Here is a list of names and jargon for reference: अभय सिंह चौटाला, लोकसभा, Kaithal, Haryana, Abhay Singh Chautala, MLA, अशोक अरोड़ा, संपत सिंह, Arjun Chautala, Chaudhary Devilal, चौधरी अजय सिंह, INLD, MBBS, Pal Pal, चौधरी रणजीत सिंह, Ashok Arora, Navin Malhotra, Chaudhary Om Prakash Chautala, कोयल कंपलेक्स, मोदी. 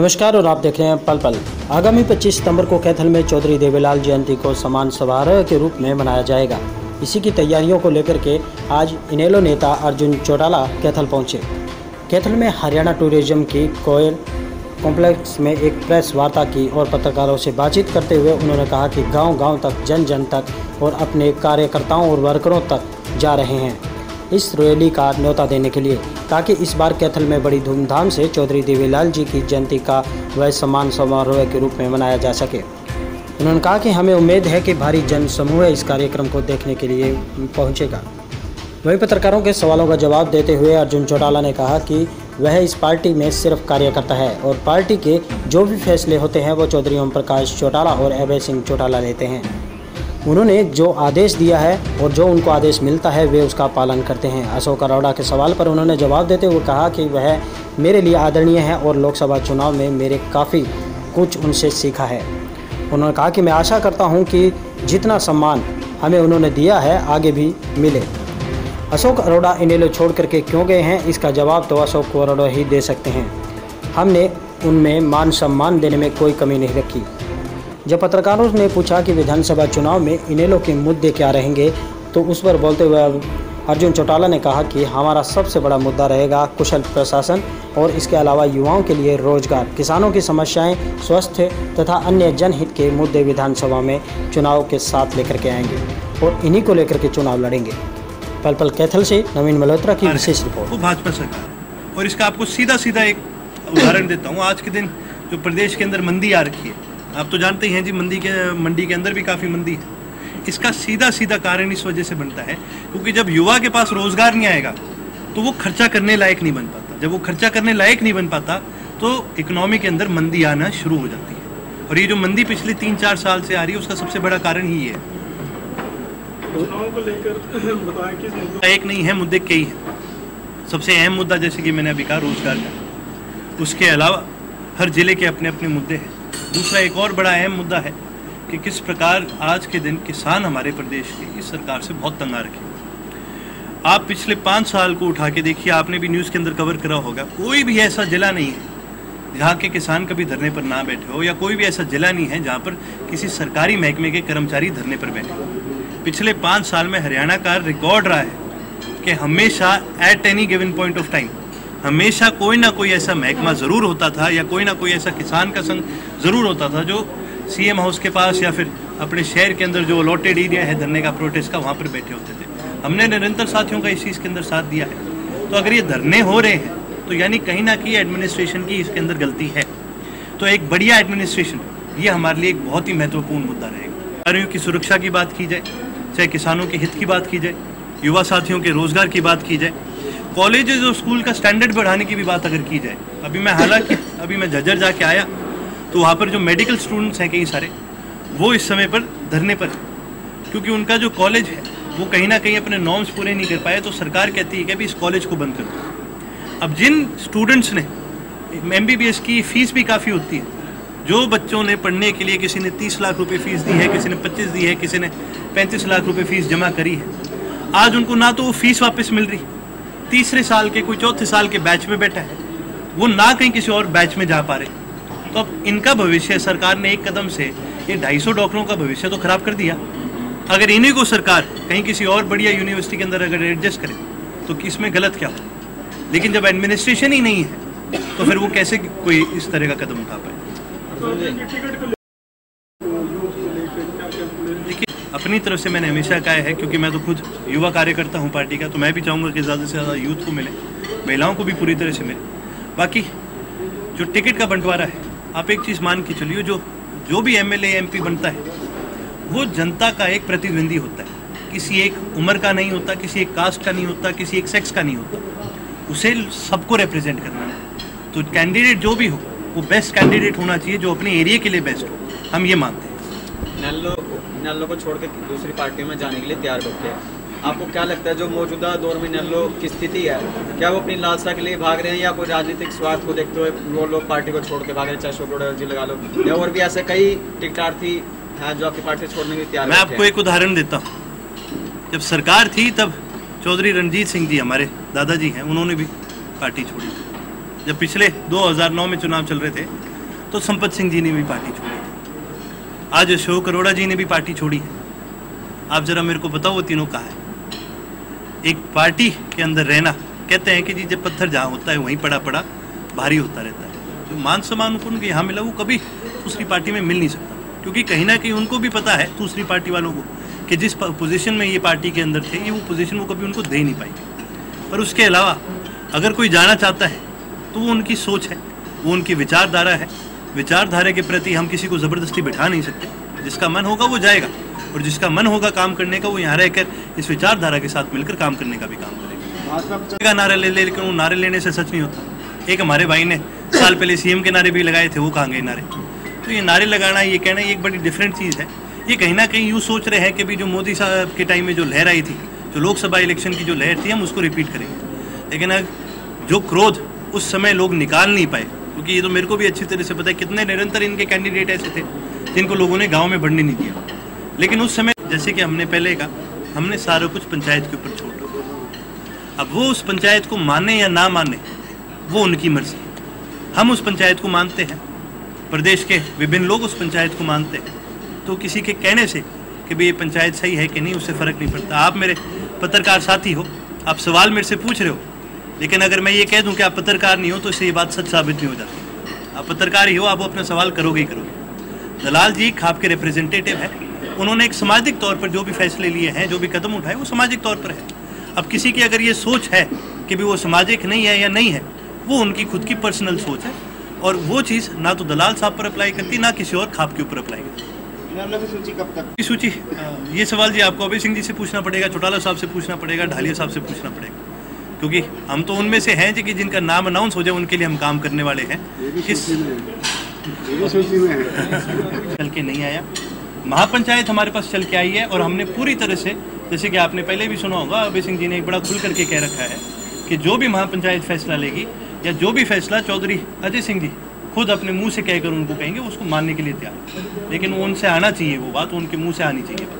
नमस्कार और आप देख रहे हैं पल पल। आगामी 25 सितंबर को कैथल में चौधरी देवीलाल जयंती को समान समारोह के रूप में मनाया जाएगा। इसी की तैयारियों को लेकर के आज इनेलो नेता अर्जुन चौटाला कैथल पहुंचे। कैथल में हरियाणा टूरिज्म की कोयल कॉम्प्लेक्स में एक प्रेस वार्ता की और पत्रकारों से बातचीत करते हुए उन्होंने कहा कि गाँव-गाँव तक, जन जन तक और अपने कार्यकर्ताओं और वर्करों तक जा रहे हैं इस रैली का न्योता देने के लिए, ताकि इस बार कैथल में बड़ी धूमधाम से चौधरी देवीलाल जी की जयंती का वह सम्मान समारोह के रूप में मनाया जा सके। उन्होंने कहा कि हमें उम्मीद है कि भारी जन समूह इस कार्यक्रम को देखने के लिए पहुंचेगा। वहीं पत्रकारों के सवालों का जवाब देते हुए अर्जुन चौटाला ने कहा कि वह इस पार्टी में सिर्फ कार्यकर्ता है और पार्टी के जो भी फैसले होते हैं वो चौधरी ओम प्रकाश चौटाला और अभय सिंह चौटाला लेते हैं। उन्होंने जो आदेश दिया है और जो उनको आदेश मिलता है वे उसका पालन करते हैं। अशोक अरोड़ा के सवाल पर उन्होंने जवाब देते हुए कहा कि वह मेरे लिए आदरणीय है और लोकसभा चुनाव में मेरे काफ़ी कुछ उनसे सीखा है। उन्होंने कहा कि मैं आशा करता हूं कि जितना सम्मान हमें उन्होंने दिया है आगे भी मिले। अशोक अरोड़ा इनेलो छोड़ करके क्यों गए हैं, इसका जवाब तो अशोक अरोड़ा ही दे सकते हैं। हमने उनमें मान सम्मान देने में कोई कमी नहीं रखी। जब पत्रकारों ने पूछा कि विधानसभा चुनाव में इनेलो के मुद्दे क्या रहेंगे तो उस पर बोलते हुए अर्जुन चौटाला ने कहा कि हमारा सबसे बड़ा मुद्दा रहेगा कुशल प्रशासन और इसके अलावा युवाओं के लिए रोजगार, किसानों की समस्याएं, स्वास्थ्य तथा अन्य जनहित के मुद्दे विधानसभा में चुनाव के साथ लेकर के आएंगे और इन्हीं को लेकर के चुनाव लड़ेंगे। पल पल कैथल से नवीन मल्होत्रा की विशेष रिपोर्ट। भाजपा सरकार, और इसका आपको सीधा सीधा एक उदाहरण देता हूँ। आज के दिन जो प्रदेश के अंदर मंदी आ रखी है, आप तो जानते ही हैं जी, मंडी के अंदर भी काफ़ी मंदी है। इसका सीधा सीधा कारण इस वजह से बनता है क्योंकि जब युवा के पास रोजगार नहीं आएगा तो वो खर्चा करने लायक नहीं बन पाता। जब वो खर्चा करने लायक नहीं बन पाता तो इकोनॉमी के अंदर मंदी आना शुरू हो जाती है। और ये जो मंदी पिछले 3-4 साल से आ रही है उसका सबसे बड़ा कारण ही है। एक नहीं है, मुद्दे कई हैं। सबसे अहम मुद्दा जैसे कि मैंने अभी कहा रोजगार का, उसके अलावा हर जिले के अपने अपने मुद्दे हैं। दूसरा एक और बड़ा अहम मुद्दा है कि किस प्रकार आज के दिन किसान हमारे प्रदेश की इस सरकार से बहुत तंग आ रखे। आप पिछले 5 साल को उठा के देखिए, आपने भी न्यूज़ के अंदर कवर करा होगा, कोई भी ऐसा जिला नहीं है जहाँ के किसान कभी धरने पर ना बैठे हो, या कोई भी ऐसा जिला नहीं है जहाँ पर किसी सरकारी महकमे के कर्मचारी धरने पर बैठे हो। पिछले 5 साल में हरियाणा का रिकॉर्ड रहा है कि हमेशा at any given point of time हमेशा कोई ना कोई ऐसा महकमा ज़रूर होता था या कोई ना कोई ऐसा किसान का संघ ज़रूर होता था जो सीएम हाउस के पास या फिर अपने शहर के अंदर जो अलॉटेड एरिया है धरने का, प्रोटेस्ट का, वहाँ पर बैठे होते थे। हमने निरंतर साथियों का इस चीज़ के अंदर साथ दिया है। तो अगर ये धरने हो रहे हैं तो यानी कहीं ना कहीं एडमिनिस्ट्रेशन की इसके अंदर गलती है। तो एक बढ़िया एडमिनिस्ट्रेशन, ये हमारे लिए एक बहुत ही महत्वपूर्ण मुद्दा रहेगा। कार्यों की सुरक्षा की बात की जाए, चाहे किसानों के हित की बात की जाए, युवा साथियों के रोजगार की बात की जाए, कॉलेजेस और स्कूल का स्टैंडर्ड बढ़ाने की भी बात अगर की जाए। अभी मैं झज्जर जाके आया तो वहाँ पर जो मेडिकल स्टूडेंट्स हैं कई सारे, वो इस समय पर धरने पर हैं क्योंकि उनका जो कॉलेज है वो कहीं ना कहीं अपने नॉर्म्स पूरे नहीं कर पाए। तो सरकार कहती है कि अभी इस कॉलेज को बंद कर दो। अब जिन स्टूडेंट्स ने MBBS की फ़ीस भी काफ़ी होती है, जो बच्चों ने पढ़ने के लिए किसी ने 30 लाख रुपये फ़ीस दी है, किसी ने 25 दी है, किसी ने 35 लाख रुपये फ़ीस जमा करी है, आज उनको ना तो वो फ़ीस वापस मिल रही, तीसरे साल के कोई चौथे साल के बैच में बैठा है, वो ना कहीं किसी और बैच में जा पा रहे। तो अब इनका भविष्य, सरकार ने एक कदम से ये 250 डॉक्टरों का भविष्य तो खराब कर दिया। अगर इन्हीं को सरकार कहीं किसी और बढ़िया यूनिवर्सिटी के अंदर अगर एडजस्ट करे तो इसमें गलत क्या हो। लेकिन जब एडमिनिस्ट्रेशन ही नहीं है तो फिर वो कैसे कोई इस तरह का कदम उठा पाए। अपनी तरफ से मैंने हमेशा कहा है, क्योंकि मैं तो खुद युवा कार्यकर्ता हूं पार्टी का, तो मैं भी चाहूँगा कि ज़्यादा से ज़्यादा यूथ को मिले, महिलाओं को भी पूरी तरह से मिले। बाकी जो टिकट का बंटवारा है, आप एक चीज़ मान के चलिए, जो भी MLA MP बनता है वो जनता का एक प्रतिद्वंदी होता है, किसी एक उम्र का नहीं होता, किसी एक कास्ट का नहीं होता, किसी एक सेक्स का नहीं होता, उसे सबको रिप्रेजेंट करना है। तो कैंडिडेट जो भी हो वो बेस्ट कैंडिडेट होना चाहिए, जो अपने एरिया के लिए बेस्ट हो, हम ये मानते हैं। इनेलो को छोड़ के दूसरी पार्टियों में जाने के लिए तैयार होते हैं। आपको क्या लगता है जो मौजूदा दौर में इनेलो की स्थिति है, क्या वो अपनी लालसा के लिए भाग रहे हैं या कोई राजनीतिक स्वार्थ को देखते हुए वो लोग पार्टी को छोड़ के भाग रहे हैं, चाहे अशोक अरोड़ा जी लगा लो या और भी ऐसे कई टिकटार्थी हैं जो आपकी पार्टी छोड़ने के लिए तैयार। मैं आपको एक उदाहरण देता हूँ, जब सरकार थी तब चौधरी रणजीत सिंह जी हमारे दादाजी हैं, उन्होंने भी पार्टी छोड़ी। जब पिछले 2009 में चुनाव चल रहे थे तो संपत सिंह जी ने भी पार्टी छोड़ी है, आज अशोक अरोड़ा जी ने भी पार्टी छोड़ी है। आप जरा मेरे को बताओ वो तीनों कहाँ है। एक पार्टी के अंदर रहना, कहते हैं कि जी जब पत्थर जहाँ होता है वहीं पड़ा पड़ा भारी होता रहता है। तो मान सम्मान उनको उनके यहाँ मिला वो कभी दूसरी पार्टी में मिल नहीं सकता, क्योंकि कहीं ना कहीं उनको भी पता है दूसरी पार्टी वालों को कि जिस पोजीशन में ये पार्टी के अंदर थे ये वो पोजीशन वो कभी उनको दे नहीं पाएगी। पर उसके अलावा अगर कोई जाना चाहता है तो वो उनकी सोच है, वो उनकी विचारधारा है। विचारधारा के प्रति हम किसी को ज़बरदस्ती बिठा नहीं सकते। जिसका मन होगा वो जाएगा और जिसका मन होगा काम करने का वो यहाँ रहकर इस विचारधारा के साथ मिलकर काम करने का भी काम करेगा। का नारा ले ले, लेकिन वो नारे लेने से सच नहीं होता। एक हमारे भाई ने साल पहले CM के नारे भी लगाए थे, वो कहाँ गए नारे। तो ये नारे लगाना, ये कहना, ये एक बड़ी डिफरेंट चीज़ है। ये कहीं ना कहीं यूँ सोच रहे हैं कि भी जो मोदी साहब के टाइम में जो लहर आई थी, जो लोकसभा इलेक्शन की जो लहर थी, हम उसको रिपीट करेंगे। लेकिन अब जो क्रोध उस समय लोग निकाल नहीं पाए, क्योंकि ये तो मेरे को भी अच्छी तरह से पता है कितने निरंतर इनके कैंडिडेट ऐसे थे जिनको लोगों ने गाँव में बढ़ने नहीं दिया। लेकिन उस समय जैसे कि हमने पहले कहा, हमने सारा कुछ पंचायत के ऊपर छोड़ दिया। अब वो उस पंचायत को माने या ना माने वो उनकी मर्जी। हम उस पंचायत को मानते हैं, प्रदेश के विभिन्न लोग उस पंचायत को मानते हैं। तो किसी के कहने से कि भाई ये पंचायत सही है कि नहीं, उससे फ़र्क नहीं पड़ता। आप मेरे पत्रकार साथी हो, आप सवाल मेरे से पूछ रहे हो, लेकिन अगर मैं ये कह दूं कि आप पत्रकार नहीं हो तो इससे ये बात सच साबित नहीं हो जाती। आप पत्रकार ही हो, आप अपना सवाल करोगे ही करोगे। दलाल जी खाप के रिप्रेजेंटेटिव है, उन्होंने एक सामाजिक तौर पर जो भी फैसले लिए हैं, जो भी कदम उठाए, वो सामाजिक तौर पर है। अब किसी की अगर ये सोच है कि भी वो सामाजिक नहीं है या नहीं है, वो उनकी खुद की पर्सनल सोच है और वो चीज़ ना तो दलाल साहब पर अप्लाई करती, ना किसी और खाप के ऊपर अप्लाई करती। सूची कब तक? सूची ये सवाल जी आपको अभय सिंह जी से पूछना पड़ेगा, चौटाला साहब से पूछना पड़ेगा, ढालिया साहब से पूछना पड़ेगा, क्योंकि हम तो उनमें से हैं कि जिनका नाम अनाउंस हो जाए उनके लिए हम काम करने वाले हैं। चल के नहीं आया महापंचायत हमारे पास चल के आई है और हमने पूरी तरह से, जैसे कि आपने पहले भी सुना होगा, अभय सिंह जी ने एक बड़ा खुल करके कह रखा है कि जो भी महापंचायत फैसला लेगी या जो भी फैसला चौधरी अजय सिंह जी खुद अपने मुंह से कहकर उनको कहेंगे, उसको मानने के लिए तैयार। लेकिन उनसे आना चाहिए वो बात, उनके मुंह से आनी चाहिए।